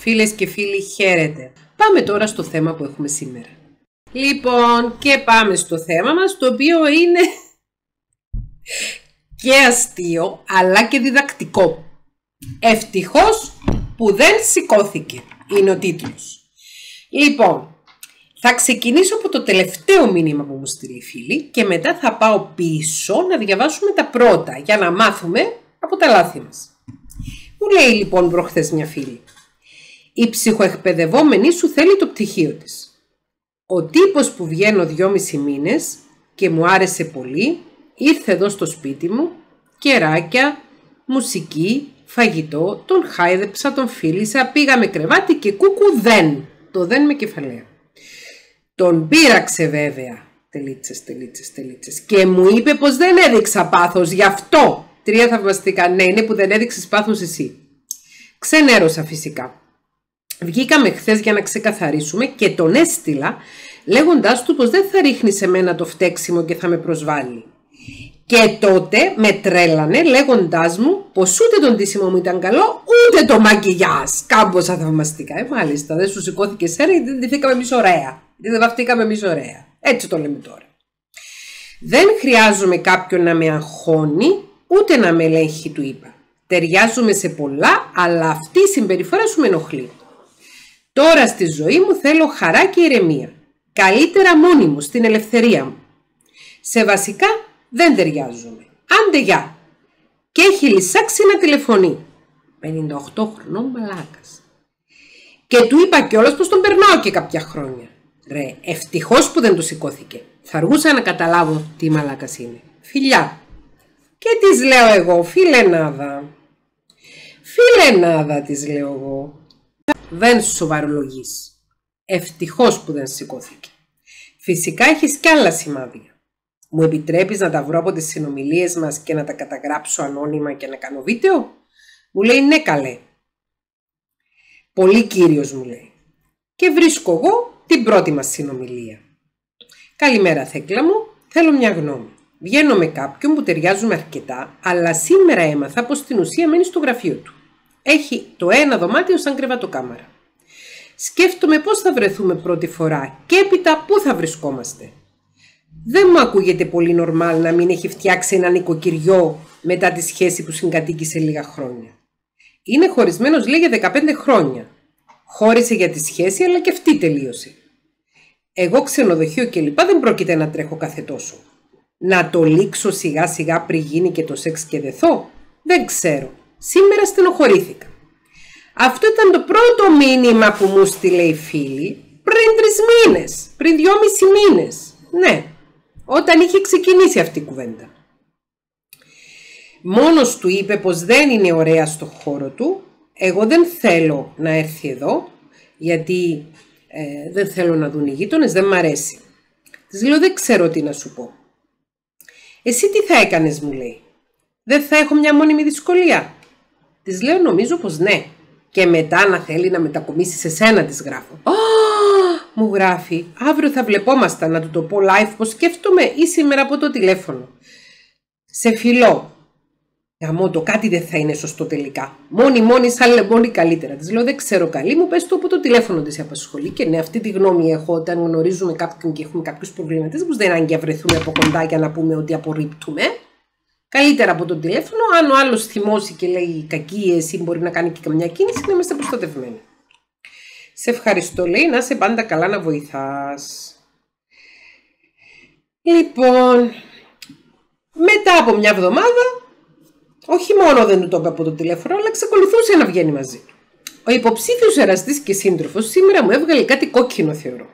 Φίλες και φίλοι, χαίρετε. Πάμε τώρα στο θέμα που έχουμε σήμερα. Λοιπόν, και πάμε στο θέμα μας, το οποίο είναι και αστείο, αλλά και διδακτικό. Ευτυχώς που δεν σηκώθηκε, είναι ο τίτλος. Λοιπόν, θα ξεκινήσω από το τελευταίο μήνυμα που μου στείλει φίλη και μετά θα πάω πίσω να διαβάσουμε τα πρώτα για να μάθουμε από τα λάθη μας. Μου λέει λοιπόν προχθές μια φίλη: η ψυχοεκπαιδευόμενη σου θέλει το πτυχίο της. Ο τύπος που βγαίνω 2,5 μήνες και μου άρεσε πολύ, ήρθε εδώ στο σπίτι μου, κεράκια, μουσική, φαγητό, τον χάιδεψα, τον φίλησα, πήγαμε κρεβάτι και κούκου δεν. Το δεν με κεφαλαία. Τον πείραξε βέβαια, τελίτσες, και μου είπε πως δεν έδειξα πάθος, γι' αυτό. 3 θαυμαστικά, ναι είναι που δεν έδειξες πάθος εσύ. Ξενέρωσα φυσικά. Βγήκαμε χθες για να ξεκαθαρίσουμε και τον έστειλα λέγοντάς του πως δεν θα ρίχνει σε μένα το φταίξιμο και θα με προσβάλλει. Και τότε με τρέλανε λέγοντάς μου πως ούτε τον ντύσιμο μου ήταν καλό, ούτε το μακιγιάζ. Κάμποσα θαυμαστικά. Μάλιστα, δεν σου σηκώθηκε σένα γιατί δεν ντυθήκαμε εμείς ωραία. Δεν βαφτήκαμε εμείς ωραία. Έτσι το λέμε τώρα. Δεν χρειάζομαι κάποιον να με αγχώνει, ούτε να με ελέγχει, του είπα. Ταιριάζουμε σε πολλά, αλλά αυτή η συμπεριφορά σου με ενοχλεί. Τώρα στη ζωή μου θέλω χαρά και ηρεμία. Καλύτερα μόνη μου, στην ελευθερία μου. Σε βασικά δεν ταιριάζομαι. Άντε γεια. Και έχει λυσάξει να τηλεφωνεί. 58 χρονών μαλάκας. Και του είπα κιόλας πως τον περνάω και κάποια χρόνια. Ρε, ευτυχώς που δεν το σηκώθηκε. Θα αργούσα να καταλάβω τι μαλάκας είναι. Φιλιά. Και της λέω εγώ, Φιλενάδα της λέω εγώ. Δεν σοβαρολογείς. Ευτυχώς που δεν σηκώθηκε. Φυσικά έχεις κι άλλα σημάδια. Μου επιτρέπεις να τα βρω από τις συνομιλίες μας και να τα καταγράψω ανώνυμα και να κάνω βίντεο? Μου λέει ναι καλέ. Πολύ κύριος, μου λέει. Και βρίσκω εγώ την πρώτη μας συνομιλία. Καλημέρα Θέκλα μου, θέλω μια γνώμη. Βγαίνω με κάποιον που ταιριάζουμε αρκετά, αλλά σήμερα έμαθα πως στην ουσία μένει στο γραφείο του. Έχει το ένα δωμάτιο σαν κρεβατοκάμαρα. Σκέφτομαι πώς θα βρεθούμε πρώτη φορά και έπειτα πού θα βρισκόμαστε. Δεν μου ακούγεται πολύ νορμάλ να μην έχει φτιάξει ένα νοικοκυριό μετά τη σχέση που συγκατοίκησε λίγα χρόνια. Είναι χωρισμένος λέει για 15 χρόνια. Χώρισε για τη σχέση αλλά και αυτή τελείωσε. Εγώ ξενοδοχείο κλπ δεν πρόκειται να τρέχω κάθε τόσο. Να το λήξω σιγά σιγά πριν γίνει και το σεξ και δεθώ? Δεν ξέρω. Σήμερα στενοχωρήθηκα. Αυτό ήταν το πρώτο μήνυμα που μου στείλε η φίλη πριν 3 μήνες, πριν 2,5 μήνες. Ναι, όταν είχε ξεκινήσει αυτή η κουβέντα. Μόνος του είπε πως δεν είναι ωραία στο χώρο του. Εγώ δεν θέλω να έρθει εδώ, γιατί δεν θέλω να δουν οι γείτονες, δεν μ' αρέσει. Της λέω δεν ξέρω τι να σου πω. Εσύ τι θα έκανες, μου λέει. Δεν θα έχω μια μόνιμη δυσκολία? Της λέω νομίζω πως ναι. Και μετά να θέλει να μετακομίσει σε σένα, της γράφω. Μου γράφει, αύριο θα βλεπόμαστε, να του το πω live πως σκέφτομαι ή σήμερα από το τηλέφωνο. Σε φιλώ. Γαμώ το, κάτι δεν θα είναι σωστό τελικά. Μόνη, σαν λεμόνι καλύτερα. Της λέω δεν ξέρω καλή, μου πες το από το τηλέφωνο, της απασχολεί. Και ναι, αυτή τη γνώμη έχω όταν γνωρίζουμε κάποιον και έχουμε κάποιους προβληματισμούς. Δεν είναι βρεθούμε από κοντά για να πούμε ότι απορρίπτουμε. Καλύτερα από το τηλέφωνο, αν ο άλλος θυμώσει και λέει κακίες ή μπορεί να κάνει και καμιά κίνηση, να είμαστε προστατευμένοι. Σε ευχαριστώ, λέει, να είσαι πάντα καλά, να βοηθάς. Λοιπόν, μετά από μια εβδομάδα, όχι μόνο δεν του το είπε από το τηλέφωνο, αλλά ξεκολουθούσε να βγαίνει μαζί. Ο υποψήφιος εραστής και σύντροφος σήμερα μου έβγαλε κάτι κόκκινο, θεωρώ.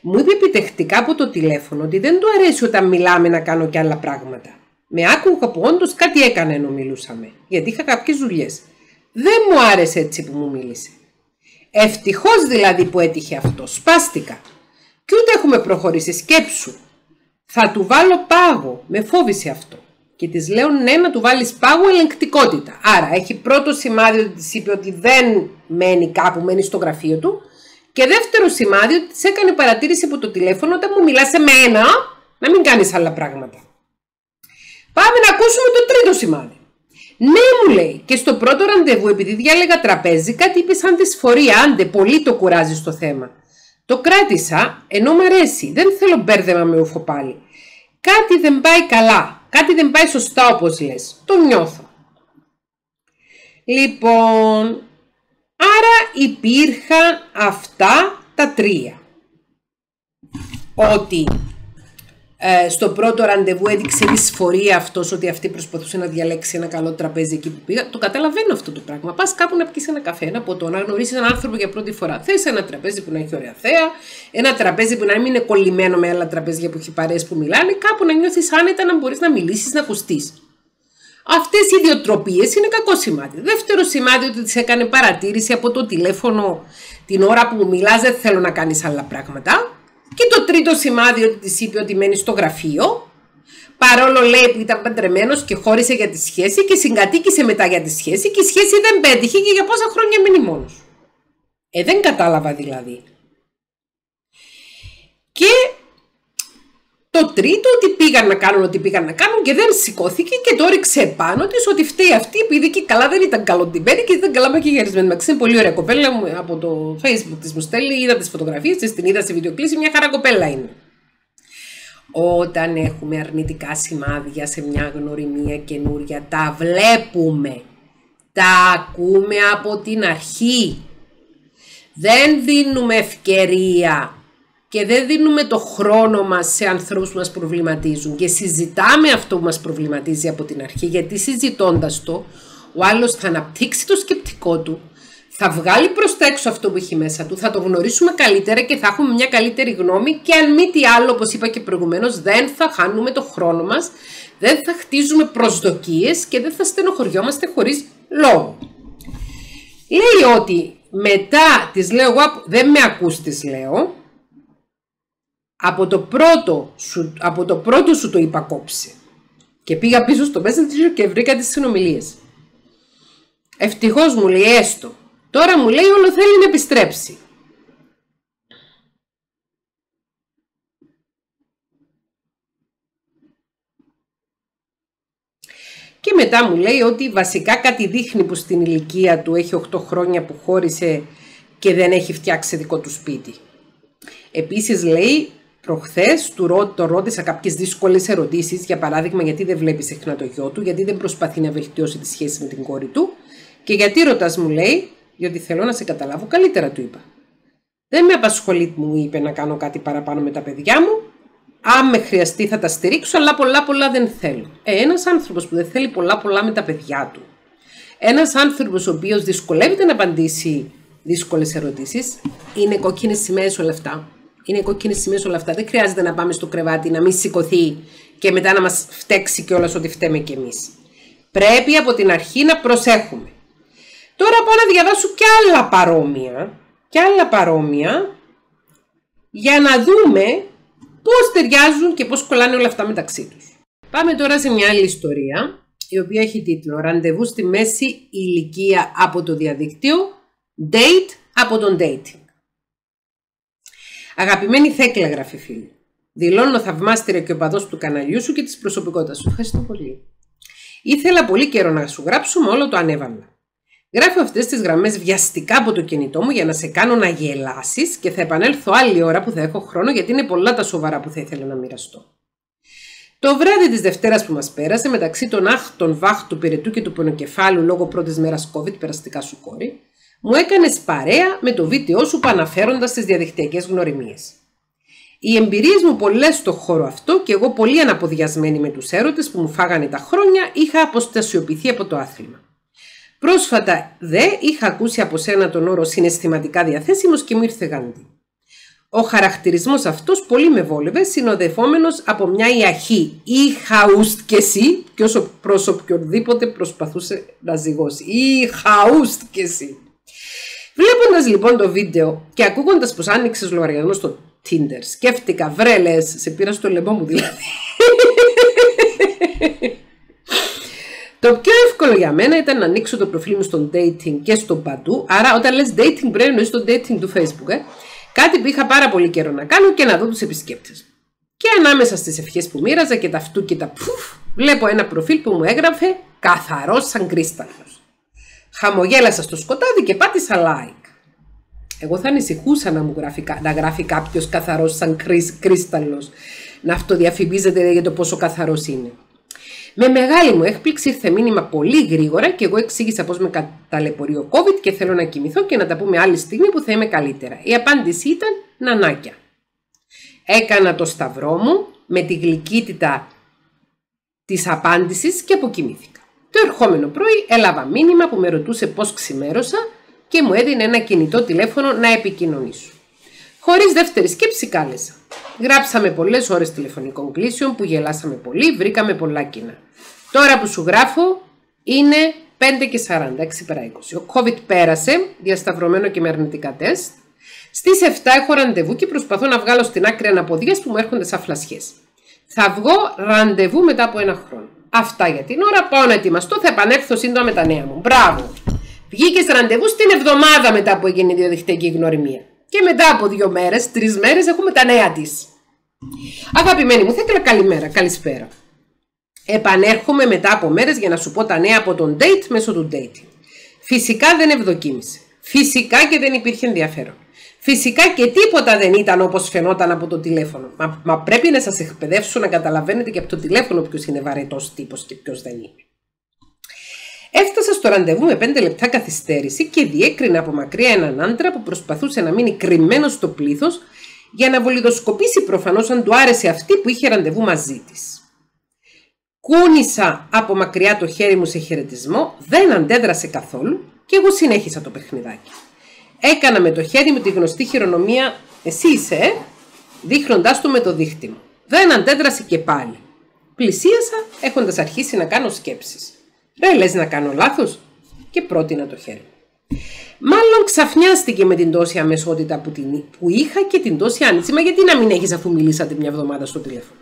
Μου είπε επιτεχτικά από το τηλέφωνο ότι δεν του αρέσει όταν μιλάμε να κάνω κι άλλα πράγματα. Με άκουγα που όντως κάτι έκανε ενώ μιλούσαμε, γιατί είχα κάποιες δουλειές. Δεν μου άρεσε έτσι που μου μίλησε. Ευτυχώς δηλαδή που έτυχε αυτό, σπάστηκα. Κι ούτε έχουμε προχωρήσει, σκέψου. Θα του βάλω πάγο, με φόβησε αυτό. Και της λέω ναι, να του βάλεις πάγο ελεγκτικότητα. Άρα έχει πρώτο σημάδι ότι της είπε ότι δεν μένει κάπου, μένει στο γραφείο του. Και δεύτερο σημάδι ότι της έκανε παρατήρηση από το τηλέφωνο όταν μου μιλάς εμένα, να μην κάνεις άλλα πράγματα. Πάμε να ακούσουμε το τρίτο σημάδι. Ναι, μου λέει, και στο πρώτο ραντεβού, επειδή διάλεγα τραπέζι, κάτι είπε σαν δυσφορία. Άντε, πολύ το κουράζει στο θέμα. Το κράτησα, ενώ μ' αρέσει. Δεν θέλω μπέρδεμα με ούφο πάλι. Κάτι δεν πάει καλά. Κάτι δεν πάει σωστά, όπως λες. Το νιώθω. Λοιπόν, άρα υπήρχαν αυτά τα τρία. Ότι στο πρώτο ραντεβού έδειξε δυσφορία αυτός, ότι αυτή προσπαθούσε να διαλέξει ένα καλό τραπέζι εκεί που πήγα. Το καταλαβαίνω αυτό το πράγμα. Πας κάπου να πιεις ένα καφέ, ένα ποτό, να γνωρίσεις έναν άνθρωπο για πρώτη φορά. Θες ένα τραπέζι που να έχει ωραία θέα, ένα τραπέζι που να μην είναι κολλημένο με άλλα τραπέζια που έχει παρέες που μιλάνε, κάπου να νιώθεις άνετα, να μπορείς να μιλήσεις, να ακουστείς. Αυτές οι ιδιοτροπίες είναι κακό σημάδι. Δεύτερο σημάδι, ότι της έκανε παρατήρηση από το τηλέφωνο την ώρα που μιλάς, δεν θέλω να κάνεις άλλα πράγματα. Και το τρίτο σημάδι, ότι της είπε ότι μένει στο γραφείο, παρόλο λέει που ήταν παντρεμένος και χώρισε για τη σχέση και συγκατοίκησε μετά για τη σχέση και η σχέση δεν πέτυχε και για πόσα χρόνια μείνει μόνος. Δεν κατάλαβα δηλαδή. Και το τρίτο, ότι πήγαν να κάνουν ό,τι πήγαν να κάνουν και δεν σηκώθηκε και το ρίξε επάνω της, ότι φταίει αυτή επειδή και καλά δεν ήταν καλοντυμένη και ήταν καλά μακιγιαρισμένη. Μαξ, είναι πολύ ωραία κοπέλα, μου από το Facebook της μου στέλνει, είδα τις φωτογραφίες της, την είδα σε βιντεοκλήση, μια χαρά κοπέλα είναι. Όταν έχουμε αρνητικά σημάδια σε μια γνωριμία καινούρια, τα βλέπουμε, τα ακούμε από την αρχή, δεν δίνουμε ευκαιρία. Και δεν δίνουμε το χρόνο μας σε ανθρώπους που μας προβληματίζουν και συζητάμε αυτό που μας προβληματίζει από την αρχή, γιατί συζητώντας το, ο άλλος θα αναπτύξει το σκεπτικό του, θα βγάλει προς τα έξω αυτό που έχει μέσα του, θα το γνωρίσουμε καλύτερα και θα έχουμε μια καλύτερη γνώμη και αν μη τι άλλο, όπως είπα και προηγουμένως, δεν θα χάνουμε το χρόνο μας, δεν θα χτίζουμε προσδοκίες και δεν θα στενοχωριόμαστε χωρίς λόγο. Λέει ότι μετά, της λέω, δεν με ακούς, της λέω, από το πρώτο σου το είπα κόψε. Και πήγα πίσω στο Messenger και βρήκα τις συνομιλίες. Ευτυχώς, μου λέει, έστω. Τώρα, μου λέει, όλο θέλει να επιστρέψει. Και μετά μου λέει ότι βασικά κάτι δείχνει που στην ηλικία του έχει 8 χρόνια που χώρισε και δεν έχει φτιάξει δικό του σπίτι. Επίσης λέει, προχθές το ρώτησα κάποιες δύσκολες ερωτήσεις, για παράδειγμα γιατί δεν βλέπει συχνά το γιο του, γιατί δεν προσπαθεί να βελτιώσει τη σχέση με την κόρη του και γιατί ρωτάς, μου λέει, διότι θέλω να σε καταλάβω καλύτερα, του είπα. Δεν με απασχολεί, μου είπε, να κάνω κάτι παραπάνω με τα παιδιά μου, αν με χρειαστεί θα τα στηρίξω, αλλά πολλά πολλά δεν θέλω. Ένας άνθρωπος που δεν θέλει πολλά πολλά με τα παιδιά του, ένας άνθρωπος ο οποίος δυσκολεύεται να απαντήσει δύσκολες ερωτήσεις, είναι κόκκινες σημαίες όλα αυτά. Είναι κόκκινες σημαίες όλα αυτά. Δεν χρειάζεται να πάμε στο κρεβάτι, να μην σηκωθεί και μετά να μας φταίξει κιόλας ότι φταίμε κι εμείς. Πρέπει από την αρχή να προσέχουμε. Τώρα πάω να διαβάσω κι άλλα παρόμοια, για να δούμε πώς ταιριάζουν και πώς κολλάνε όλα αυτά μεταξύ τους. Πάμε τώρα σε μια άλλη ιστορία, η οποία έχει τίτλο «Ραντεβού στη μέση ηλικία από το διαδίκτυο, date από τον dating». Αγαπημένη Θέκλα, γράφει φίλη, δηλώνω θαυμάστρια και οπαδός του καναλιού σου και της προσωπικότητας σου. Ευχαριστώ πολύ. Ήθελα πολύ καιρό να σου γράψω, με όλο το ανέβαλα. Γράφω αυτές τις γραμμές βιαστικά από το κινητό μου για να σε κάνω να γελάσεις και θα επανέλθω άλλη ώρα που θα έχω χρόνο, γιατί είναι πολλά τα σοβαρά που θα ήθελα να μοιραστώ. Το βράδυ της Δευτέρας που μας πέρασε, μεταξύ των άχτων βάχ του πυρετού και του πονοκεφάλου λόγω πρώτης μέρας COVID, περαστικά σου κόρη, μου έκανες παρέα με το βίντεο σου που αναφέροντας τις διαδικτυακές γνωριμίες. Οι εμπειρίες μου πολλές στο χώρο αυτό και εγώ πολύ αναποδιασμένη με τους έρωτες που μου φάγανε τα χρόνια, είχα αποστασιοποιηθεί από το άθλημα. Πρόσφατα δε είχα ακούσει από σένα τον όρο «συναισθηματικά διαθέσιμος» και μου ήρθε γάντι. Ο χαρακτηρισμός αυτός πολύ με βόλευε, συνοδευόμενος από μια ιαχή «Είχαουστκεσί» και όσο προς οποιονδήποτε προσπαθούσε να ζυγώσει. «Είχαουστκεσί». Βλέποντας λοιπόν το βίντεο και ακούγοντας πως άνοιξες λογαριασμό στο Tinder, σκέφτηκα, βρέλες, σε πήρα στο λαιμό μου δηλαδή. Το πιο εύκολο για μένα ήταν να ανοίξω το προφίλ μου στον dating και στον παντού, άρα όταν λες dating πρέπει να είσαι στο dating του Facebook, κάτι που είχα πάρα πολύ καιρό να κάνω και να δω τους επισκέπτες. Και ανάμεσα στις ευχές που μοίραζα και τα αυτού και τα πουφ, βλέπω ένα προφίλ που μου έγραφε «Καθαρός σαν κρίσταλος». Χαμογέλασα στο σκοτάδι και πάτησα like. Εγώ θα ανησυχούσα να μου γράφει, κάποιος καθαρός σαν κρίσταλος, να αυτοδιαφημίζεται για το πόσο καθαρός είναι. Με μεγάλη μου έκπληξη ήρθε μήνυμα πολύ γρήγορα και εγώ εξήγησα πως με καταλεπορεί ο COVID και θέλω να κοιμηθώ και να τα πούμε άλλη στιγμή που θα είμαι καλύτερα. Η απάντηση ήταν «Νανάκια». Έκανα το σταυρό μου με τη γλυκύτητα της απάντησης και αποκοιμήθηκα. Το ερχόμενο πρωί έλαβα μήνυμα που με ρωτούσε πως ξημέρωσα και μου έδινε ένα κινητό τηλέφωνο να επικοινωνήσω. Χωρίς δεύτερη σκέψη κάλεσα. Γράψαμε πολλές ώρες τηλεφωνικών κλήσεων που γελάσαμε πολύ, βρήκαμε πολλά κοινά. Τώρα που σου γράφω είναι 5:40, 6:20. Ο COVID πέρασε, διασταυρωμένο και με αρνητικά τεστ. Στις 7 έχω ραντεβού και προσπαθώ να βγάλω στην άκρη αναποδιές που μου έρχονται σαν φλασιές. Θα βγω ραντεβού μετά από ένα χρόνο. Αυτά για την ώρα, πάω να ετοιμαστώ, θα επανέλθω σύντομα με τα νέα μου. Μπράβο! Βγήκες ραντεβού στην εβδομάδα μετά που έγινε η διαδικτυακή γνωριμία. Και μετά από 2 μέρες, 3 μέρες έχουμε τα νέα της. Αγαπημένη μου Θέκλα, καλημέρα, καλησπέρα. Επανέρχομαι μετά από μέρες για να σου πω τα νέα από τον date μέσω του dating. Φυσικά δεν ευδοκίμησε. Φυσικά και δεν υπήρχε ενδιαφέρον. Φυσικά και τίποτα δεν ήταν όπως φαινόταν από το τηλέφωνο. Μα πρέπει να σας εκπαιδεύσω να καταλαβαίνετε και από το τηλέφωνο ποιος είναι βαρετός τύπος και ποιος δεν είναι. Έφτασα στο ραντεβού με 5 λεπτά καθυστέρηση και διέκρινα από μακριά έναν άντρα που προσπαθούσε να μείνει κρυμμένος στο πλήθος για να βολιδοσκοπήσει προφανώς αν του άρεσε αυτή που είχε ραντεβού μαζί της. Κούνησα από μακριά το χέρι μου σε χαιρετισμό, δεν αντέδρασε καθόλου και εγώ συνέχισα το παιχνιδάκι. Έκανα με το χέρι μου τη γνωστή χειρονομία «Εσύ είσαι, δείχνοντάς το με το δείχτη μου. Δεν αντέδρασε και πάλι. Πλησίασα έχοντας αρχίσει να κάνω σκέψεις. «Ρε, λες να κάνω λάθος» και πρότεινα το χέρι μου. Μάλλον ξαφνιάστηκε με την τόση αμεσότητα που είχα και την τόση άνοιξη. Μα γιατί να μην έχεις αφού μιλήσατε μια εβδομάδα στο τηλέφωνο.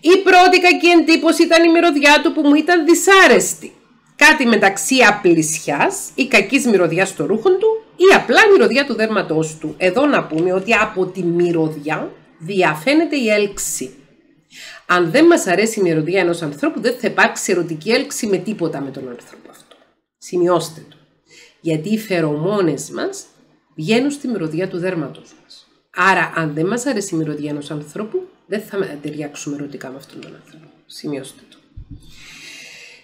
Η πρώτη κακή εντύπωση ήταν η μυρωδιά του που μου ήταν δυσάρεστη. Κάτι μεταξύ απλησιάς ή κακής μυρωδιάς στο ρούχο του ή απλά μυρωδιά του δέρματός του. Εδώ να πούμε ότι από τη μυρωδιά διαφαίνεται η έλξη. Αν δεν μας αρέσει η μυρωδιά ενός ανθρώπου, δεν θα υπάρξει ερωτική έλξη με τίποτα με τον άνθρωπο αυτό. Σημειώστε το. Γιατί οι φερομόνες μας βγαίνουν στη μυρωδιά του δέρματος μας. Άρα, αν δεν μας αρέσει η μυρωδιά ενός ανθρώπου, δεν θα ταιριάξουμε ερωτικά με αυτόν τον άνθρωπο. Σημειώστε το.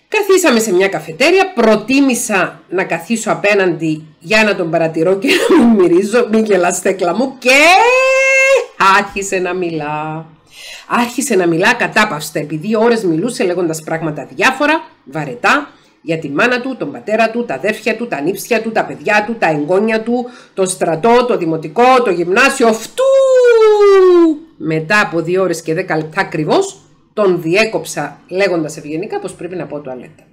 Καθίσαμε σε μια καφετέρια, προτίμησα να καθίσω απέναντι για να τον παρατηρώ και να μην μυρίζω, μην γελάς Θέκλα μου, και άρχισε να μιλά. Άρχισε να μιλά κατάπαυστα, επειδή 2 ώρες μιλούσε λέγοντας πράγματα διάφορα, βαρετά, για τη μάνα του, τον πατέρα του, τα αδέρφια του, τα νύψια του, τα παιδιά του, τα εγγόνια του, τον στρατό, το δημοτικό, το γυμνάσιο, αυτού. Μετά από 2 ώρες και 10 λεπτά ακριβώς, τον διέκοψα λέγοντας ευγενικά πως πρέπει να πω τουαλέτα.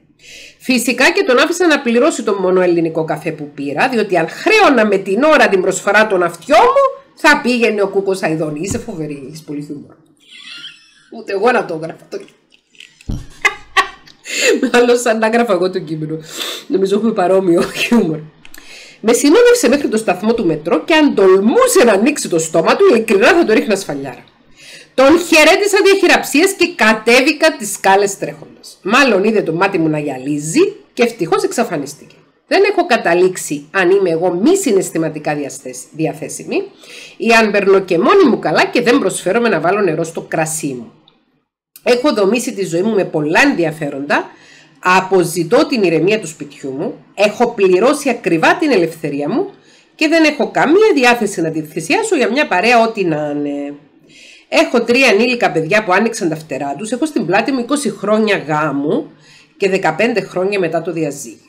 Φυσικά και τον άφησα να πληρώσει το μόνο ελληνικό καφέ που πήρα, διότι αν χρέωνα με την ώρα την προσφορά των αυτιών μου, θα πήγαινε ο Κούκος Αηδόνη. Είσαι φοβερή, έχεις πολύ χιούμορ. Ούτε εγώ να το έγραφα. Μάλλον σαν να έγραφα εγώ το κείμενο. Νομίζω έχουμε παρόμοιο χιούμορ. Με συνόδευσε μέχρι το σταθμό του μετρό και αν τολμούσε να ανοίξει το στόμα του, ειλικρινά θα το ρίχνα σφαλιάρα. Τον χαιρέτησα διαχειραψίες και κατέβηκα τις σκάλες τρέχοντας. Μάλλον είδε το μάτι μου να γυαλίζει και ευτυχώς εξαφανίστηκε. Δεν έχω καταλήξει αν είμαι εγώ μη συναισθηματικά διαθέσιμη ή αν περνώ και μόνη μου καλά και δεν προσφέρομαι να βάλω νερό στο κρασί μου. Έχω δομήσει τη ζωή μου με πολλά ενδιαφέροντα, αποζητώ την ηρεμία του σπιτιού μου, έχω πληρώσει ακριβά την ελευθερία μου και δεν έχω καμία διάθεση να τη θυσιάσω για μια παρέα ό,τι να είναι. Έχω 3 ενήλικα παιδιά που άνοιξαν τα φτερά τους, έχω στην πλάτη μου 20 χρόνια γάμου και 15 χρόνια μετά το διαζύγιο.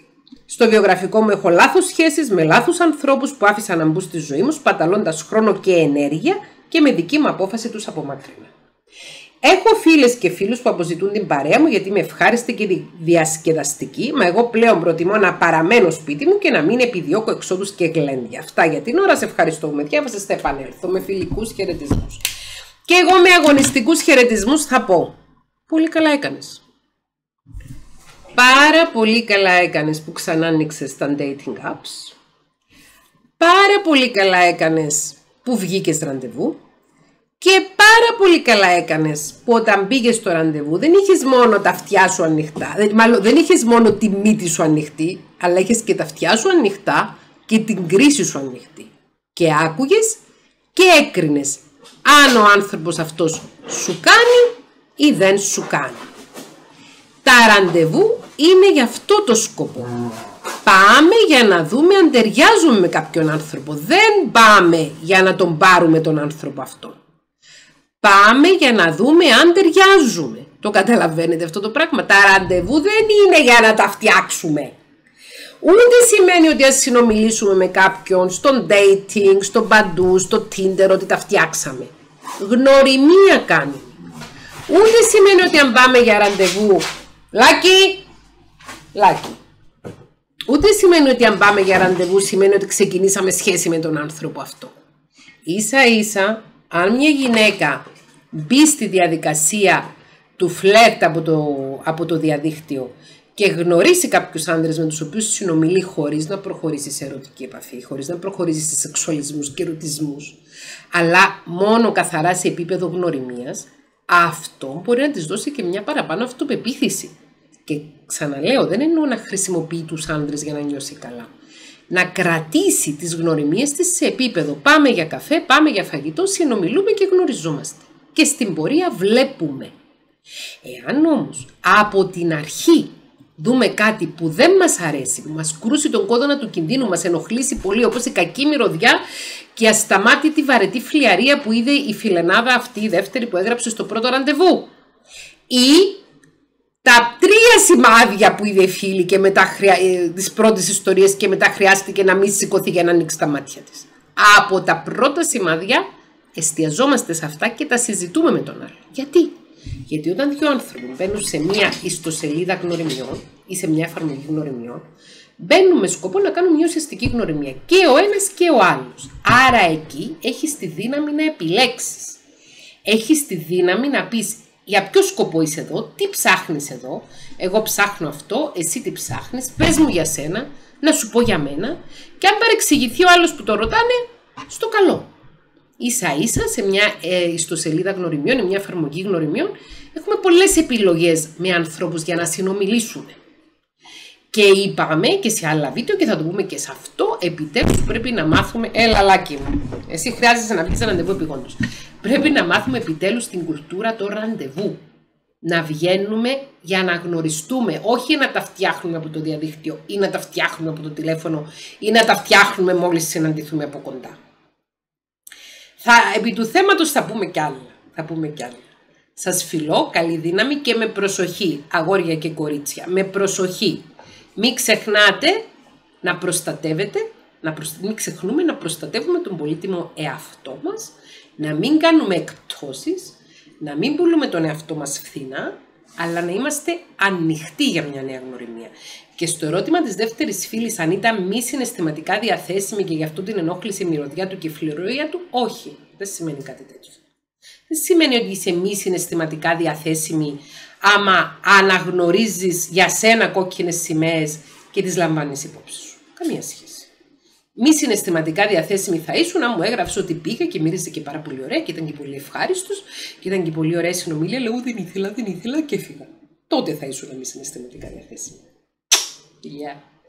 Στο βιογραφικό μου έχω λάθος σχέσεις με λάθος ανθρώπους που άφησα να μπουν στη ζωή μου, σπαταλώντας χρόνο και ενέργεια και με δική μου απόφαση τους απομάκρυνα. Έχω φίλες και φίλους που αποζητούν την παρέα μου γιατί είμαι ευχάριστη και διασκεδαστική, μα εγώ πλέον προτιμώ να παραμένω σπίτι μου και να μην επιδιώκω εξόδους και γλένδια. Αυτά για την ώρα, σε ευχαριστώ που με διάβασες, θα επανέλθω με φιλικούς χαιρετισμούς. Και εγώ με αγωνιστικούς χαιρετισμούς θα πω, πολύ καλά έκανες. Πάρα πολύ καλά έκανες που ξανά άνοιξες τα dating apps. Πάρα πολύ καλά έκανες που βγήκες ραντεβού. Και πάρα πολύ καλά έκανες που όταν πήγες στο ραντεβού δεν είχες μόνο τα αυτιά σου ανοιχτά, μάλλον δεν είχες μόνο τη μύτη σου ανοιχτή, αλλά είχες και τα αυτιά σου ανοιχτά και την κρίση σου ανοιχτή. Και άκουγες και έκρινες αν ο άνθρωπος αυτός σου κάνει ή δεν σου κάνει. Τα ραντεβού είναι γι' αυτό το σκοπό. Πάμε για να δούμε αν ταιριάζουμε με κάποιον άνθρωπο. Δεν πάμε για να τον πάρουμε τον άνθρωπο αυτό. Πάμε για να δούμε αν ταιριάζουμε. Το καταλαβαίνετε αυτό το πράγμα? Τα ραντεβού δεν είναι για να τα φτιάξουμε. Ούτε σημαίνει ότι ας συνομιλήσουμε με κάποιον στον dating, στον παντού, στο Tinder, ότι τα φτιάξαμε. Γνωριμία κάνει. Ούτε σημαίνει ότι αν πάμε για ραντεβού, Λάκη, Λάκη. Ούτε σημαίνει ότι αν πάμε για ραντεβού σημαίνει ότι ξεκινήσαμε σχέση με τον άνθρωπο αυτό. Ίσα ίσα, αν μια γυναίκα μπει στη διαδικασία του φλερτ από το διαδίκτυο και γνωρίσει κάποιους άνδρες με τους οποίους συνομιλεί χωρίς να προχωρήσει σε ερωτική επαφή, χωρίς να προχωρήσει σε σεξουαλισμούς και ερωτισμούς, αλλά μόνο καθαρά σε επίπεδο γνωριμίας, αυτό μπορεί να της δώσει και μια παραπάνω αυτοπεποίθηση. Και ξαναλέω, δεν εννοώ να χρησιμοποιεί τους άνδρες για να νιώσει καλά. Να κρατήσει τις γνωριμίες της σε επίπεδο. Πάμε για καφέ, πάμε για φαγητό, συνομιλούμε και γνωριζόμαστε. Και στην πορεία βλέπουμε. Εάν όμως από την αρχή δούμε κάτι που δεν μας αρέσει, που μας κρούσει τον κόδωνα του κινδύνου, μας ενοχλήσει πολύ, όπως η κακή μυρωδιά και ασταμάτητη βαρετή φλιαρία που είδε η φιλενάδα αυτή, η δεύτερη που έγραψε στο πρώτο ραντεβού. Ή τα τρία σημάδια που είδε η φίλη και μετά τις πρώτες ιστορίες και μετά χρειάστηκε να μην σηκωθεί για να ανοίξει τα μάτια της. Από τα πρώτα σημάδια εστιαζόμαστε σε αυτά και τα συζητούμε με τον άλλο. Γιατί? Γιατί όταν δύο άνθρωποι μπαίνουν σε μια ιστοσελίδα γνωριμιών ή σε μια εφαρμογή γνωριμιών, μπαίνουν με σκοπό να κάνουν μια ουσιαστική γνωριμία και ο ένας και ο άλλος. Άρα εκεί έχεις τη δύναμη να επιλέξεις. Έχεις τη δύναμη να πεις για ποιο σκοπό είσαι εδώ, τι ψάχνεις εδώ, εγώ ψάχνω αυτό, εσύ τι ψάχνεις, πες μου για σένα, να σου πω για μένα, και αν παρεξηγηθεί ο άλλος που το ρωτάνε, στο καλό. Ίσα ίσα σε μια ιστοσελίδα γνωριμιών ή μια εφαρμογή γνωριμιών έχουμε πολλές επιλογές με ανθρώπους για να συνομιλήσουμε. Και είπαμε και σε άλλα βίντεο και θα το πούμε και σε αυτό, επιτέλους πρέπει να μάθουμε, έλα Λάκη μου, εσύ χρειάζεσαι να βγεις ραντεβού επειγόντως. Πρέπει να μάθουμε επιτέλους την κουλτούρα του ραντεβού. Να βγαίνουμε για να γνωριστούμε, όχι να τα φτιάχνουμε από το διαδίκτυο ή να τα φτιάχνουμε από το τηλέφωνο ή να τα φτιάχνουμε μόλις συναντηθούμε από κοντά. Επί του θέματος θα πούμε κι άλλα. Σας φιλώ, καλή δύναμη και με προσοχή, αγόρια και κορίτσια, με προσοχή. Μην ξεχνάτε να προστατεύετε, μην ξεχνούμε να προστατεύουμε τον πολύτιμο εαυτό μας, να μην κάνουμε εκπτώσεις, να μην πουλούμε τον εαυτό μας φθηνά, αλλά να είμαστε ανοιχτοί για μια νέα γνωριμία. Και στο ερώτημα της δεύτερης φίλης, αν ήταν μη συναισθηματικά διαθέσιμη και γι' αυτό την ενόχλησε η μυρωδιά του και η φλιαρία του, όχι. Δεν σημαίνει κάτι τέτοιο. Δεν σημαίνει ότι είσαι μη συναισθηματικά διαθέσιμη άμα αναγνωρίζεις για σένα κόκκινες σημαίες και τις λαμβάνεις υπόψη σου. Καμία σχέση. Μη συναισθηματικά διαθέσιμη θα ήσουν αν μου έγραψε ότι πήγα και μύριζε και πάρα πολύ ωραία και ήταν και πολύ ευχάριστος και ήταν και πολύ ωραία συνομιλία, αλλά δεν ήθελα και έφυγα. Τότε θα ήσουν μη συναισθηματικά διαθέσιμη. Yeah.